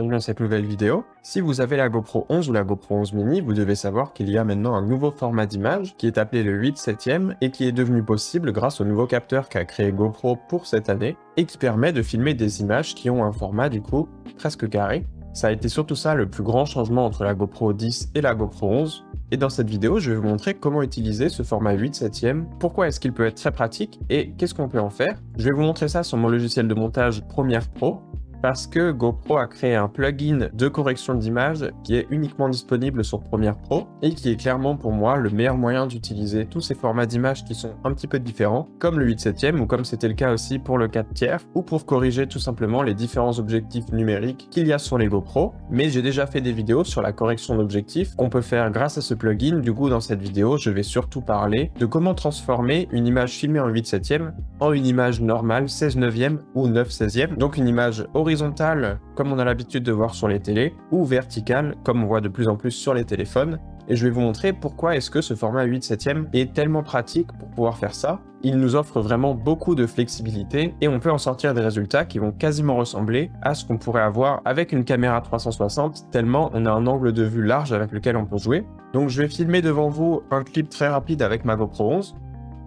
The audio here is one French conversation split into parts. Bienvenue dans cette nouvelle vidéo. Si vous avez la GoPro 11 ou la GoPro 11 mini, vous devez savoir qu'il y a maintenant un nouveau format d'image qui est appelé le 8/7 et qui est devenu possible grâce au nouveau capteur qu'a créé GoPro pour cette année et qui permet de filmer des images qui ont un format du coup presque carré. Ça a été surtout ça le plus grand changement entre la GoPro 10 et la GoPro 11. Et dans cette vidéo, je vais vous montrer comment utiliser ce format 8/7, pourquoi est-ce qu'il peut être très pratique et qu'est-ce qu'on peut en faire. Je vais vous montrer ça sur mon logiciel de montage Premiere Pro, parce que GoPro a créé un plugin de correction d'image qui est uniquement disponible sur Premiere Pro et qui est clairement pour moi le meilleur moyen d'utiliser tous ces formats d'images qui sont un petit peu différents, comme le 8/7 ou comme c'était le cas aussi pour le 4/3, ou pour corriger tout simplement les différents objectifs numériques qu'il y a sur les GoPro. Mais j'ai déjà fait des vidéos sur la correction d'objectifs qu'on peut faire grâce à ce plugin. Du coup, dans cette vidéo, je vais surtout parler de comment transformer une image filmée en 8/7 en une image normale 16/9 ou 9/16, donc une image horizontale comme on a l'habitude de voir sur les télés, ou verticale comme on voit de plus en plus sur les téléphones. Et je vais vous montrer pourquoi est-ce que ce format 8/7 est tellement pratique pour pouvoir faire ça. Il nous offre vraiment beaucoup de flexibilité et on peut en sortir des résultats qui vont quasiment ressembler à ce qu'on pourrait avoir avec une caméra 360, tellement on a un angle de vue large avec lequel on peut jouer. Donc je vais filmer devant vous un clip très rapide avec ma GoPro 11.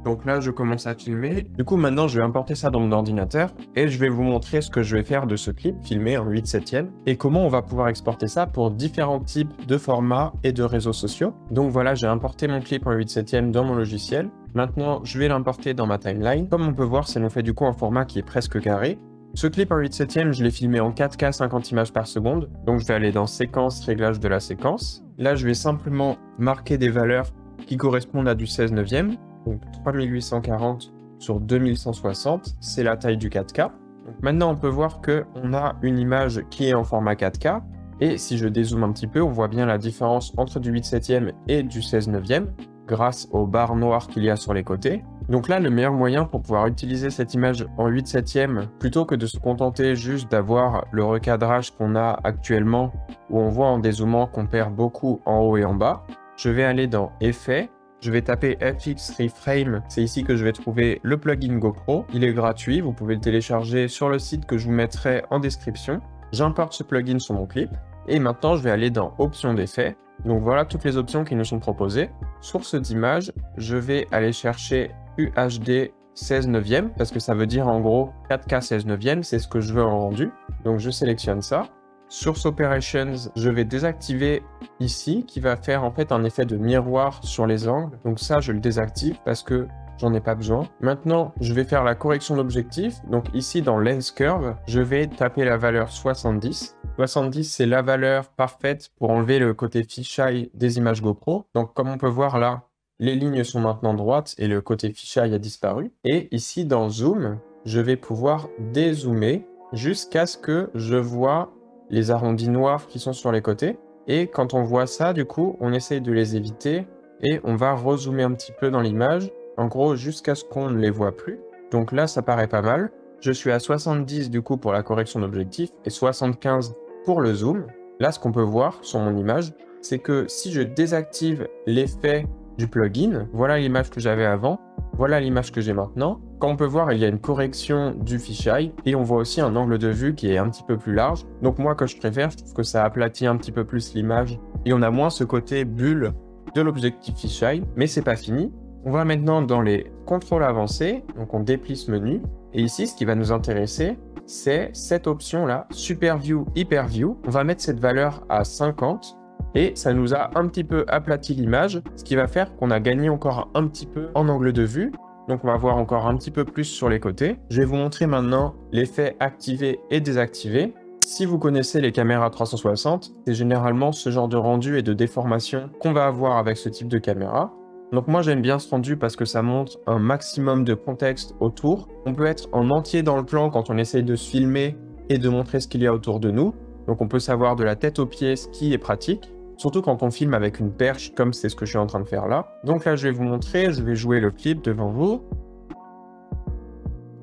Donc là, je commence à filmer. Du coup, maintenant, je vais importer ça dans mon ordinateur et je vais vous montrer ce que je vais faire de ce clip filmé en 8/7 et comment on va pouvoir exporter ça pour différents types de formats et de réseaux sociaux. Donc voilà, j'ai importé mon clip en 8/7 dans mon logiciel. Maintenant, je vais l'importer dans ma timeline. Comme on peut voir, ça nous fait du coup un format qui est presque carré. Ce clip en 8/7, je l'ai filmé en 4K 50 images par seconde. Donc je vais aller dans séquence, réglage de la séquence. Là, je vais simplement marquer des valeurs qui correspondent à du 16/9. Donc 3840 sur 2160, c'est la taille du 4K. Donc maintenant, on peut voir qu'on a une image qui est en format 4K. Et si je dézoome un petit peu, on voit bien la différence entre du 8/7 et du 16/9 grâce aux barres noires qu'il y a sur les côtés. Donc là, le meilleur moyen pour pouvoir utiliser cette image en 8/7, plutôt que de se contenter juste d'avoir le recadrage qu'on a actuellement, où on voit en dézoomant qu'on perd beaucoup en haut et en bas, je vais aller dans Effets. Je vais taper FX Reframe, c'est ici que je vais trouver le plugin GoPro. Il est gratuit, vous pouvez le télécharger sur le site que je vous mettrai en description. J'importe ce plugin sur mon clip et maintenant je vais aller dans Options d'effets. Donc voilà toutes les options qui nous sont proposées. Source d'image, je vais aller chercher UHD 16/9 parce que ça veut dire en gros 4K 16/9, c'est ce que je veux en rendu. Donc je sélectionne ça. Source Operations, je vais désactiver ici, qui va faire en fait un effet de miroir sur les angles. Donc ça, je le désactive parce que j'en ai pas besoin. Maintenant, je vais faire la correction d'objectif. Donc ici, dans Lens Curve, je vais taper la valeur 70. 70, c'est la valeur parfaite pour enlever le côté fisheye des images GoPro. Donc comme on peut voir là, les lignes sont maintenant droites et le côté fisheye a disparu. Et ici, dans Zoom, je vais pouvoir dézoomer jusqu'à ce que je vois les arrondis noirs qui sont sur les côtés. Et quand on voit ça, du coup, on essaye de les éviter et on va rezoomer un petit peu dans l'image, en gros, jusqu'à ce qu'on ne les voit plus. Donc là, ça paraît pas mal. Je suis à 70 du coup pour la correction d'objectif et 75 pour le zoom. Là, ce qu'on peut voir sur mon image, c'est que si je désactive l'effet du plugin, voilà l'image que j'avais avant, voilà l'image que j'ai maintenant. Comme on peut voir, il y a une correction du fisheye et on voit aussi un angle de vue qui est un petit peu plus large. Donc moi, que je préfère, je trouve que ça aplatit un petit peu plus l'image et on a moins ce côté bulle de l'objectif fisheye. Mais c'est pas fini. On va maintenant dans les contrôles avancés. Donc on déplie ce menu et ici, ce qui va nous intéresser, c'est cette option là, Super View, Hyper View. On va mettre cette valeur à 50. Et ça nous a un petit peu aplati l'image, ce qui va faire qu'on a gagné encore un petit peu en angle de vue. Donc on va voir encore un petit peu plus sur les côtés. Je vais vous montrer maintenant l'effet activé et désactivé. Si vous connaissez les caméras 360, c'est généralement ce genre de rendu et de déformation qu'on va avoir avec ce type de caméra. Donc moi j'aime bien ce rendu parce que ça montre un maximum de contexte autour. On peut être en entier dans le plan quand on essaye de se filmer et de montrer ce qu'il y a autour de nous. Donc on peut savoir de la tête aux pieds ce qui est pratique. Surtout quand on filme avec une perche, comme c'est ce que je suis en train de faire là. Donc là, je vais vous montrer, je vais jouer le clip devant vous.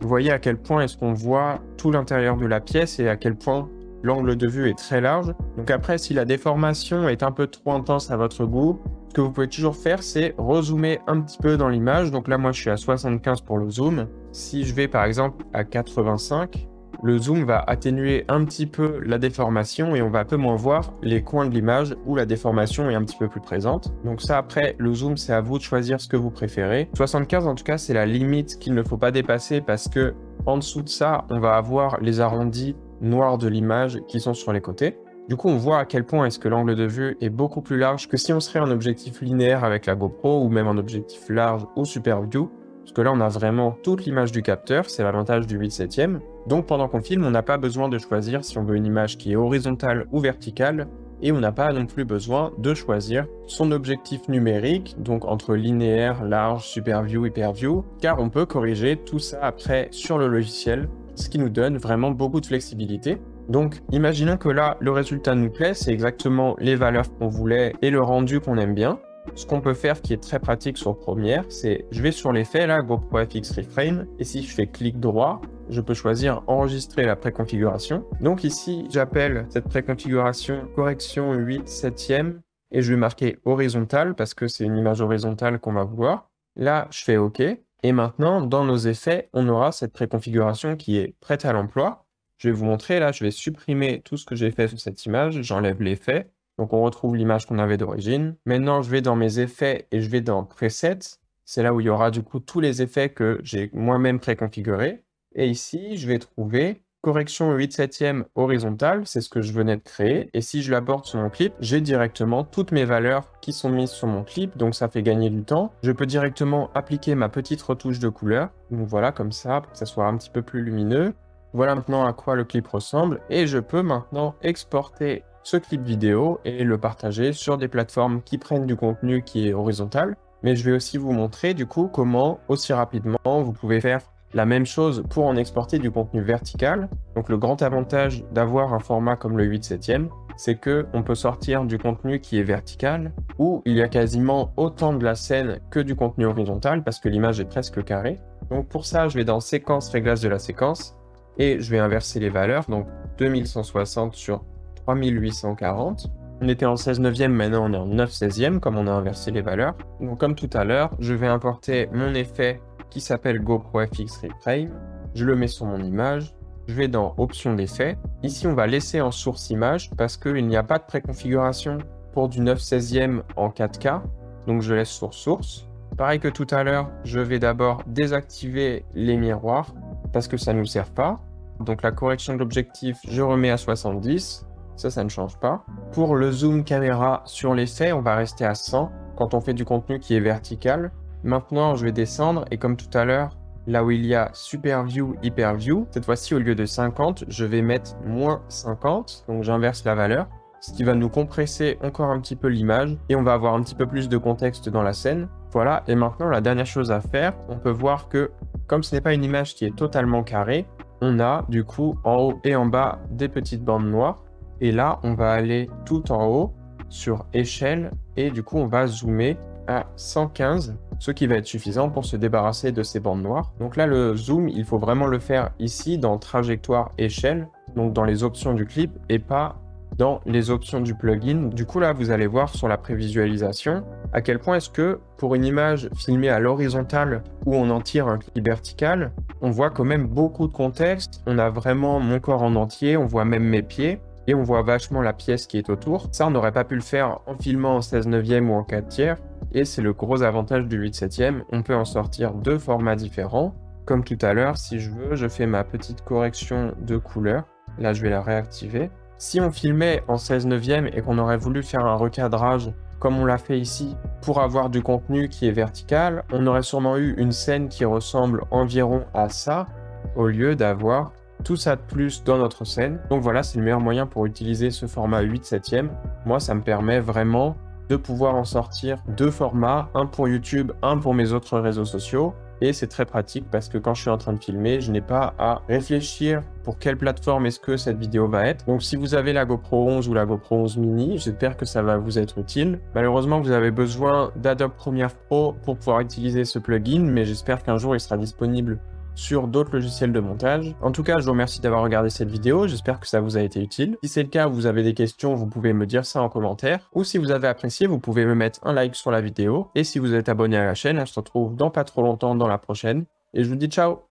Vous voyez à quel point est-ce qu'on voit tout l'intérieur de la pièce et à quel point l'angle de vue est très large. Donc après, si la déformation est un peu trop intense à votre goût, ce que vous pouvez toujours faire, c'est rezoomer un petit peu dans l'image. Donc là, moi, je suis à 75 pour le zoom. Si je vais, par exemple, à 85, le zoom va atténuer un petit peu la déformation et on va un peu moins voir les coins de l'image où la déformation est un petit peu plus présente. Donc ça, après, le zoom, c'est à vous de choisir ce que vous préférez. 75, en tout cas, c'est la limite qu'il ne faut pas dépasser parce que en dessous de ça, on va avoir les arrondis noirs de l'image qui sont sur les côtés. Du coup, on voit à quel point est-ce que l'angle de vue est beaucoup plus large que si on serait en objectif linéaire avec la GoPro ou même en objectif large ou Super View. Parce que là, on a vraiment toute l'image du capteur, c'est l'avantage du 8/7e. Donc pendant qu'on filme, on n'a pas besoin de choisir si on veut une image qui est horizontale ou verticale. Et on n'a pas non plus besoin de choisir son objectif numérique, donc entre linéaire, large, Super View, Hyper View, car on peut corriger tout ça après sur le logiciel, ce qui nous donne vraiment beaucoup de flexibilité. Donc, imaginons que là, le résultat nous plaît, c'est exactement les valeurs qu'on voulait et le rendu qu'on aime bien. Ce qu'on peut faire qui est très pratique sur Premiere, c'est je vais sur l'effet, là, GoPro FX Reframe, et si je fais clic droit, je peux choisir enregistrer la préconfiguration. Donc ici, j'appelle cette préconfiguration correction 8/7e, et je vais marquer horizontale, parce que c'est une image horizontale qu'on va vouloir. Là, je fais OK, et maintenant, dans nos effets, on aura cette préconfiguration qui est prête à l'emploi. Je vais vous montrer, là, je vais supprimer tout ce que j'ai fait sur cette image, j'enlève l'effet. Donc, on retrouve l'image qu'on avait d'origine. Maintenant, je vais dans mes effets et je vais dans Presets. C'est là où il y aura du coup tous les effets que j'ai moi-même préconfigurés. Et ici, je vais trouver correction 8/7e horizontale, c'est ce que je venais de créer. Et si je l'aborde sur mon clip, j'ai directement toutes mes valeurs qui sont mises sur mon clip, donc ça fait gagner du temps. Je peux directement appliquer ma petite retouche de couleur. Donc voilà, comme ça, pour que ça soit un petit peu plus lumineux. Voilà maintenant à quoi le clip ressemble et je peux maintenant exporter ce clip vidéo et le partager sur des plateformes qui prennent du contenu qui est horizontal. Mais je vais aussi vous montrer du coup comment aussi rapidement vous pouvez faire la même chose pour en exporter du contenu vertical. Donc le grand avantage d'avoir un format comme le 8/7e, c'est qu'on peut sortir du contenu qui est vertical où il y a quasiment autant de la scène que du contenu horizontal parce que l'image est presque carrée. Donc pour ça, je vais dans séquence, réglage de la séquence. Et je vais inverser les valeurs, donc 2160 sur 3840. On était en 16/9e, maintenant on est en 9/16e, comme on a inversé les valeurs. Donc comme tout à l'heure, je vais importer mon effet qui s'appelle GoPro FX Reframe. Je le mets sur mon image. Je vais dans Options d'effet. Ici, on va laisser en source image parce qu'il n'y a pas de préconfiguration pour du 9/16e en 4K. Donc je laisse sur source. Pareil que tout à l'heure, je vais d'abord désactiver les miroirs parce que ça ne nous sert pas. Donc la correction de l'objectif, je remets à 70, ça ne change pas. Pour le zoom caméra sur l'effet, on va rester à 100 quand on fait du contenu qui est vertical. Maintenant, je vais descendre et comme tout à l'heure, là où il y a Super View, Hyper View, cette fois-ci, au lieu de 50, je vais mettre moins 50, donc j'inverse la valeur, ce qui va nous compresser encore un petit peu l'image et on va avoir un petit peu plus de contexte dans la scène. Voilà, et maintenant, la dernière chose à faire, on peut voir que comme ce n'est pas une image qui est totalement carrée, on a du coup en haut et en bas des petites bandes noires. Et là, on va aller tout en haut sur échelle et du coup, on va zoomer à 115, ce qui va être suffisant pour se débarrasser de ces bandes noires. Donc là, le zoom, il faut vraiment le faire ici dans trajectoire échelle, donc dans les options du clip et pas dans les options du plugin. Du coup, là, vous allez voir sur la prévisualisation à quel point est-ce que pour une image filmée à l'horizontale où on en tire un clip vertical, on voit quand même beaucoup de contexte. On a vraiment mon corps en entier, on voit même mes pieds et on voit vachement la pièce qui est autour. Ça, on n'aurait pas pu le faire en filmant en 16/9e ou en 4/3. Et c'est le gros avantage du 8/7e. On peut en sortir deux formats différents. Comme tout à l'heure, si je veux, je fais ma petite correction de couleur. Là, je vais la réactiver. Si on filmait en 16/9e et qu'on aurait voulu faire un recadrage comme on l'a fait ici pour avoir du contenu qui est vertical, on aurait sûrement eu une scène qui ressemble environ à ça au lieu d'avoir tout ça de plus dans notre scène. Donc voilà, c'est le meilleur moyen pour utiliser ce format 8/7e. Moi, ça me permet vraiment de pouvoir en sortir deux formats, un pour YouTube, un pour mes autres réseaux sociaux. Et c'est très pratique parce que quand je suis en train de filmer, je n'ai pas à réfléchir pour quelle plateforme est-ce que cette vidéo va être. Donc si vous avez la GoPro 11 ou la GoPro 11 mini, j'espère que ça va vous être utile. Malheureusement, vous avez besoin d'Adobe Premiere Pro pour pouvoir utiliser ce plugin, mais j'espère qu'un jour il sera disponible sur d'autres logiciels de montage. En tout cas, je vous remercie d'avoir regardé cette vidéo, j'espère que ça vous a été utile. Si c'est le cas, vous avez des questions, vous pouvez me dire ça en commentaire. Ou si vous avez apprécié, vous pouvez me mettre un like sur la vidéo. Et si vous êtes abonné à la chaîne, je se retrouve dans pas trop longtemps dans la prochaine. Et je vous dis ciao!